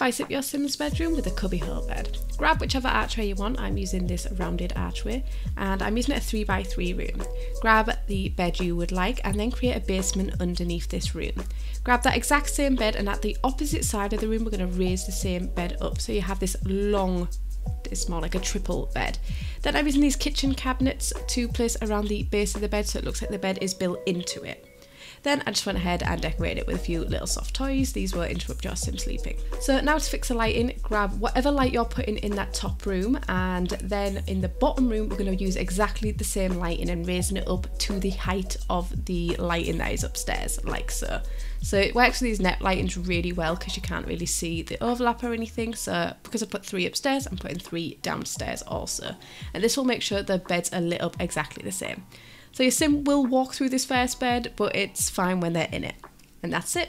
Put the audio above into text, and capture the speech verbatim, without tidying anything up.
Spice up your Sims bedroom with a cubby hole bed. Grab whichever archway you want. I'm using this rounded archway and I'm using it a three by three room. Grab the bed you would like and then create a basement underneath this room. Grab that exact same bed, and at the opposite side of the room we're going to raise the same bed up so you have this long, it's more like a triple bed. Then I'm using these kitchen cabinets to place around the base of the bed so it looks like the bed is built into it. Then I just went ahead and decorated it with a few little soft toys. These will interrupt your sim sleeping. So now to fix the lighting, grab whatever light you're putting in that top room, and then in the bottom room we're going to use exactly the same lighting and raising it up to the height of the lighting that is upstairs, like so. So it works with these net lightings really well because you can't really see the overlap or anything. So because I put three upstairs, I'm putting three downstairs also. And this will make sure the beds are lit up exactly the same. So your sim will walk through this first bed, but it's fine when they're in it. And that's it.